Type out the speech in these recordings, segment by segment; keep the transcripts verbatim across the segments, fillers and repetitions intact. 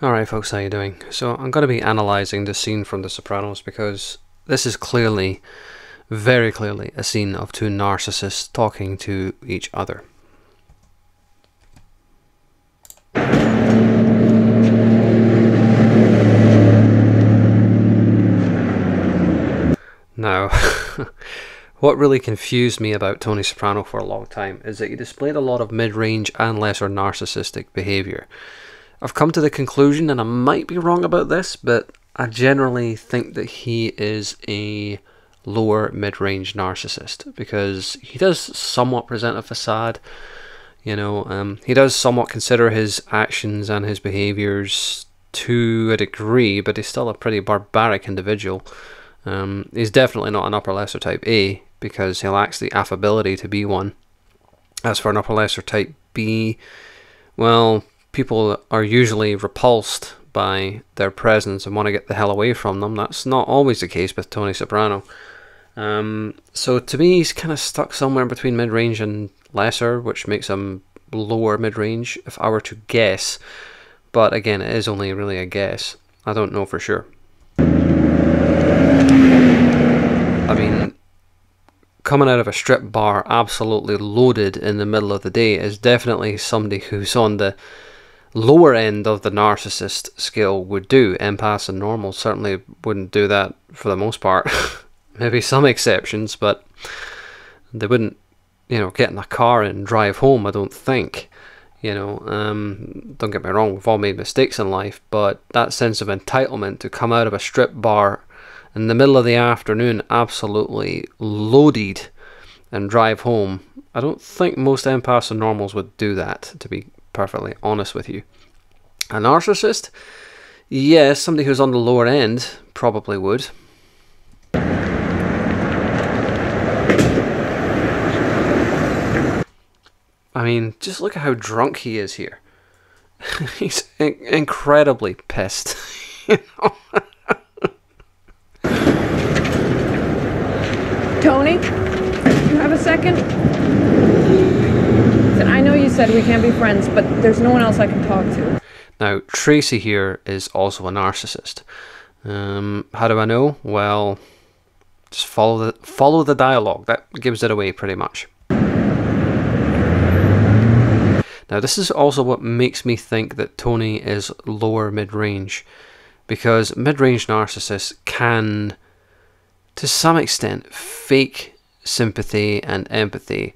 Alright folks, how you doing? So I'm going to be analysing this scene from The Sopranos because this is clearly, very clearly, a scene of two narcissists talking to each other. Now, what really confused me about Tony Soprano for a long time is that he displayed a lot of mid-range and lesser narcissistic behaviour. I've come to the conclusion, and I might be wrong about this, but I generally think that he is a lower mid-range narcissist because he does somewhat present a facade. You know, um, he does somewhat consider his actions and his behaviors to a degree, but he's still a pretty barbaric individual. Um, he's definitely not an upper lesser type A because he lacks the affability to be one. As for an upper lesser type B, well, people are usually repulsed by their presence and want to get the hell away from them. That's not always the case with Tony Soprano. Um, so to me, he's kind of stuck somewhere between mid-range and lesser, which makes him lower mid-range, if I were to guess. But again, it is only really a guess. I don't know for sure. I mean, coming out of a strip bar absolutely loaded in the middle of the day is definitely somebody who's on the lower end of the narcissist scale would do. Empaths and normals certainly wouldn't do that for the most part. Maybe some exceptions, but they wouldn't, you know, get in a car and drive home, I don't think. You know, um, don't get me wrong, we've all made mistakes in life, but that sense of entitlement to come out of a strip bar in the middle of the afternoon absolutely loaded and drive home, I don't think most empaths and normals would do that, to be perfectly honest with you. A narcissist? Yes, somebody who's on the lower end probably would. I mean, just look at how drunk he is here. He's in incredibly pissed. You know? Tony, you have a second? I know you said we can't be friends, but there's no one else I can talk to. Now, Tracy here is also a narcissist. Um, how do I know? Well, just follow the, follow the dialogue. That gives it away pretty much. Now, this is also what makes me think that Tony is lower mid-range, because mid-range narcissists can, to some extent, fake sympathy and empathy.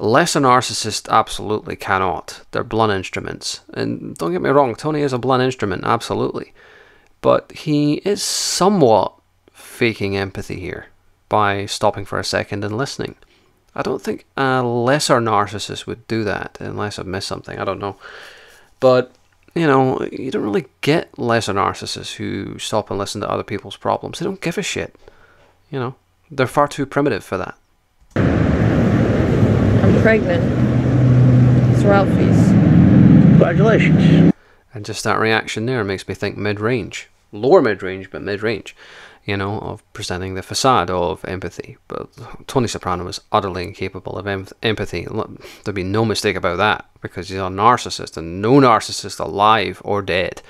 Lesser narcissists absolutely cannot. They're blunt instruments. And don't get me wrong, Tony is a blunt instrument, absolutely. But he is somewhat faking empathy here by stopping for a second and listening. I don't think a lesser narcissist would do that, unless I've missed something, I don't know. But, you know, you don't really get lesser narcissists who stop and listen to other people's problems. They don't give a shit. You know, they're far too primitive for that. Pregnant. It's Ralphie's. Congratulations. And just that reaction there makes me think mid-range. Lower mid-range, but mid-range. You know, of presenting the facade of empathy. But Tony Soprano is utterly incapable of em empathy. There'd be no mistake about that, because he's a narcissist, and no narcissist alive or dead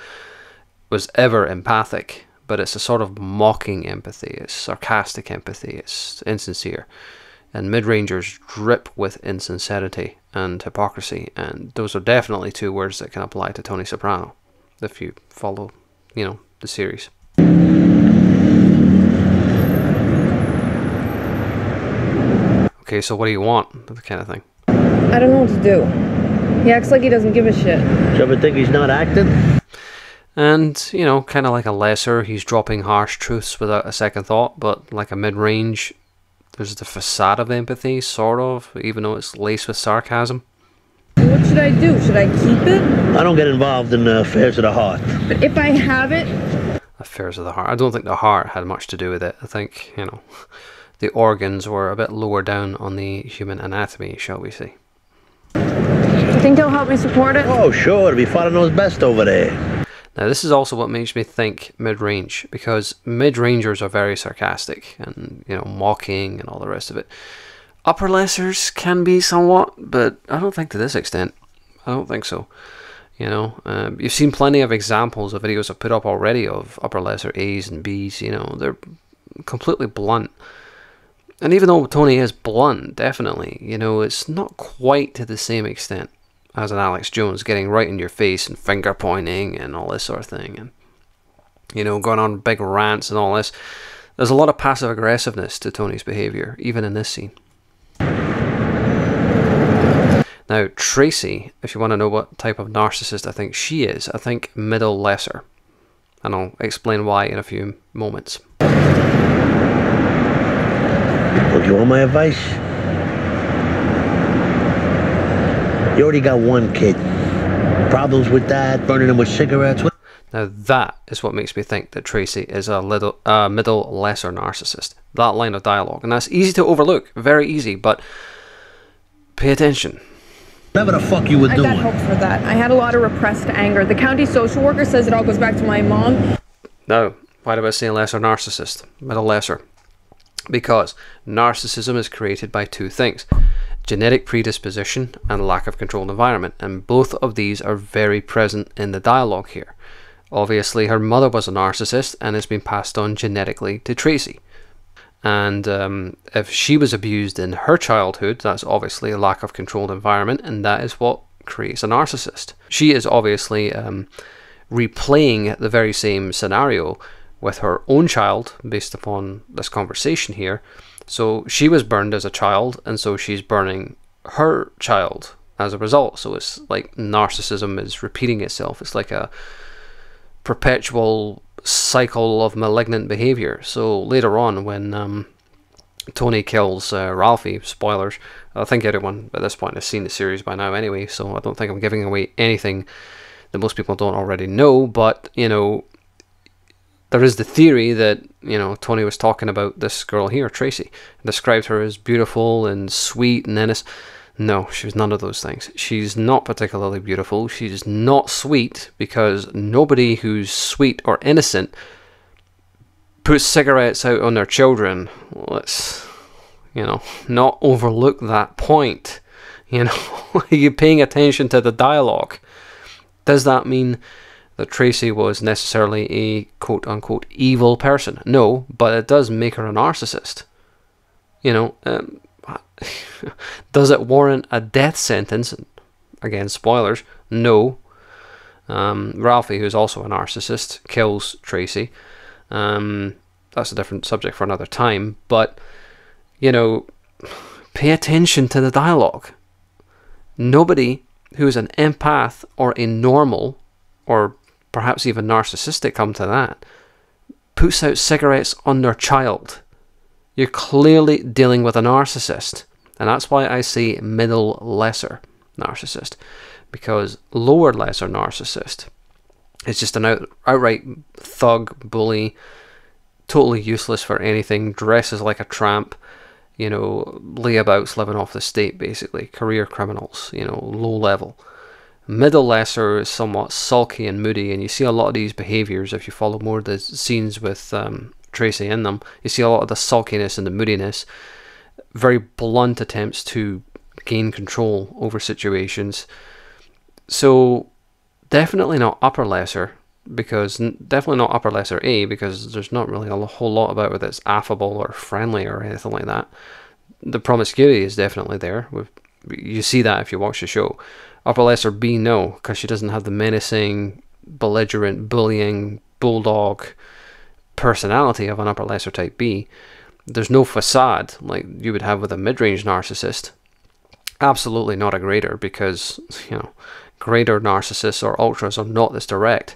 was ever empathic. But it's a sort of mocking empathy. It's sarcastic empathy. It's insincere. And mid-rangers drip with insincerity and hypocrisy, and those are definitely two words that can apply to Tony Soprano, if you follow, you know, the series. Okay, so what do you want? That kind of thing. I don't know what to do. He acts like he doesn't give a shit. Do you ever think he's not acting? And, you know, kind of like a lesser, he's dropping harsh truths without a second thought, but like a mid-range, there's the facade of empathy, sort of, even though it's laced with sarcasm. What should I do? Should I keep it? I don't get involved in uh, affairs of the heart. But if I have it... Affairs of the heart. I don't think the heart had much to do with it. I think, you know, the organs were a bit lower down on the human anatomy, shall we say. You think they'll help me support it? Oh, sure. It'll be Father knows best over there. Now, this is also what makes me think mid-range, because mid-rangers are very sarcastic and, you know, mocking and all the rest of it. Upper-lessers can be somewhat, but I don't think to this extent. I don't think so. You know, um, you've seen plenty of examples of videos I've put up already of upper lesser A's and B's. You know, they're completely blunt. And even though Tony is blunt, definitely, you know, it's not quite to the same extent as an Alex Jones getting right in your face and finger pointing and all this sort of thing. And, you know, going on big rants and all this. There's a lot of passive aggressiveness to Tony's behavior, even in this scene. Now, Tracy, if you want to know what type of narcissist I think she is, I think middle lesser. And I'll explain why in a few moments. Would you want my advice? You already got one kid. Problems with that, burning them with cigarettes. Now that is what makes me think that Tracy is a little, uh, middle lesser narcissist. That line of dialogue. And that's easy to overlook. Very easy, but pay attention. Whatever the fuck you were doing. I got help for that. I had a lot of repressed anger. The county social worker says it all goes back to my mom. No, why do I say lesser narcissist? Middle lesser. Because narcissism is created by two things. Genetic predisposition and lack of controlled environment. And both of these are very present in the dialogue here. Obviously, her mother was a narcissist and it's been passed on genetically to Tracy. And um, if she was abused in her childhood, that's obviously a lack of controlled environment, and that is what creates a narcissist. She is obviously um, replaying the very same scenario with her own child based upon this conversation here. So she was burned as a child, and so she's burning her child as a result. So it's like narcissism is repeating itself. It's like a perpetual cycle of malignant behavior. So later on, when um, Tony kills uh, Ralphie, spoilers, I think everyone at this point has seen the series by now anyway, so I don't think I'm giving away anything that most people don't already know, but, you know, there is the theory that, you know, Tony was talking about this girl here, Tracy, and described her as beautiful and sweet and innocent. No, she was none of those things. She's not particularly beautiful. She's not sweet, because nobody who's sweet or innocent puts cigarettes out on their children. Let's, you know, not overlook that point. You know, are you paying attention to the dialogue? Does that mean that Tracy was necessarily a quote-unquote evil person? No, but it does make her a narcissist. You know, um... does it warrant a death sentence? Again, spoilers, no. Um, Ralphie, who's also a narcissist, kills Tracy. Um, that's a different subject for another time, but, you know, pay attention to the dialogue. Nobody who is an empath or a normal, or perhaps even narcissistic, come to that, puts out cigarettes on their child. You're clearly dealing with a narcissist. And that's why I say middle lesser narcissist. Because lower lesser narcissist is just an out, outright thug, bully, totally useless for anything, dresses like a tramp, you know, layabouts living off the state basically, career criminals, you know, low level. Middle lesser is somewhat sulky and moody, and you see a lot of these behaviors if you follow more of the scenes with um, Tracy in them. You see a lot of the sulkiness and the moodiness, very blunt attempts to gain control over situations. So definitely not upper lesser, because definitely not upper lesser A, because there's not really a whole lot about it that's affable or friendly or anything like that. The promiscuity is definitely there. You see that if you watch the show. Upper lesser B, no, because she doesn't have the menacing, belligerent, bullying, bulldog personality of an upper lesser type B. There's no facade like you would have with a mid-range narcissist. Absolutely not a grader, because, you know, grader narcissists or ultras are not this direct,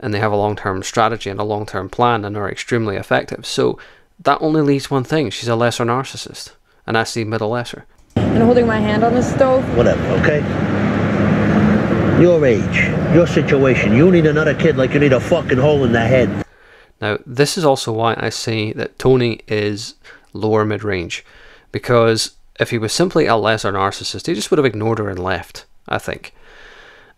and they have a long-term strategy and a long-term plan and are extremely effective. So that only leaves one thing: she's a lesser narcissist, and that's the middle lesser. And holding my hand on the stove. Whatever, okay? Your age, your situation, you need another kid like you need a fucking hole in the head. Now, this is also why I say that Tony is lower mid-range, because if he was simply a lesser narcissist, he just would have ignored her and left, I think.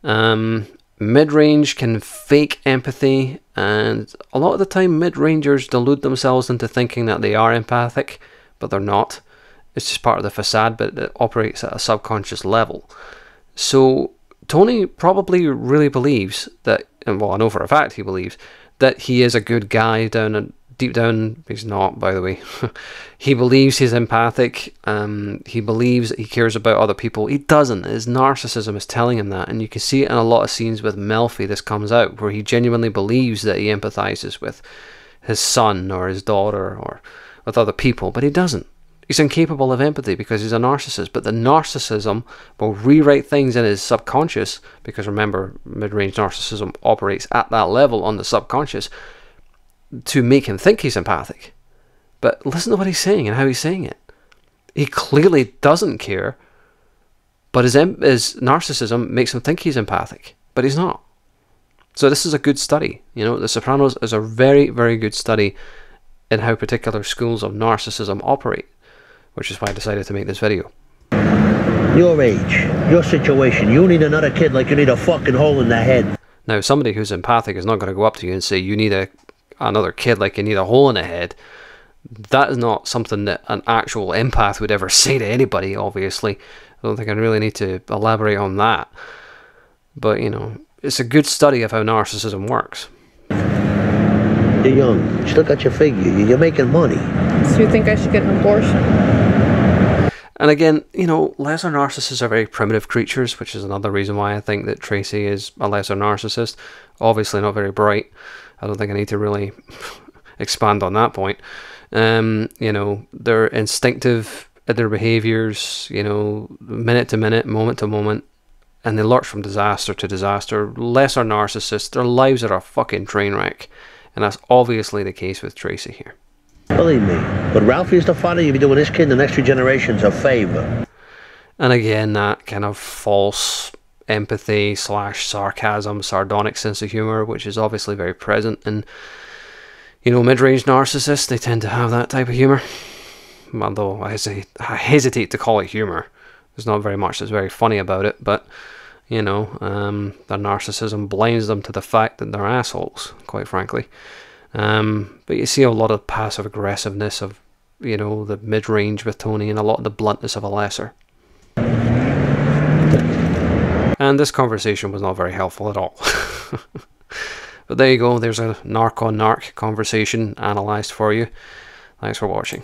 Um, mid-range can fake empathy, and a lot of the time mid-rangers delude themselves into thinking that they are empathic, but they're not. It's just part of the facade, but it operates at a subconscious level. So Tony probably really believes that, and well, I know for a fact he believes, that he is a good guy down and deep down. He's not, by the way. He believes he's empathic. Um, he believes he cares about other people. He doesn't. His narcissism is telling him that. And you can see it in a lot of scenes with Melfi. This comes out where he genuinely believes that he empathizes with his son or his daughter or with other people, but he doesn't. He's incapable of empathy because he's a narcissist, but the narcissism will rewrite things in his subconscious, because remember, mid-range narcissism operates at that level on the subconscious, to make him think he's empathic. But listen to what he's saying and how he's saying it. He clearly doesn't care, but his, em his narcissism makes him think he's empathic, but he's not. So this is a good study. You know, The Sopranos is a very, very good study in how particular schools of narcissism operate, which is why I decided to make this video. Your age, your situation, you need another kid like you need a fucking hole in the head. Now, somebody who's empathic is not going to go up to you and say, you need a, another kid like you need a hole in the head. That is not something that an actual empath would ever say to anybody, obviously. I don't think I really need to elaborate on that. But, you know, it's a good study of how narcissism works. You're young. Just look at your figure. You're making money. So you think I should get an abortion? And again, you know, lesser narcissists are very primitive creatures, which is another reason why I think that Tracy is a lesser narcissist. Obviously not very bright. I don't think I need to really expand on that point. Um, you know, they're instinctive at their behaviors, you know, minute to minute, moment to moment, and they lurch from disaster to disaster. Lesser narcissists, their lives are a fucking train wreck. And that's obviously the case with Tracy here. Believe me, when Ralphie is the father, you'll be doing this kid and the next few generations a favour. And again, that kind of false empathy slash sarcasm, sardonic sense of humour, which is obviously very present in, you know, mid-range narcissists. They tend to have that type of humour. Although I hesitate to call it humour. There's not very much that's very funny about it, but, you know, um, their narcissism blinds them to the fact that they're assholes, quite frankly. Um, but you see a lot of passive aggressiveness of, you know, the mid-range with Tony, and a lot of the bluntness of a lesser. And this conversation was not very helpful at all. But there you go, there's a narc on narc conversation analysed for you. Thanks for watching.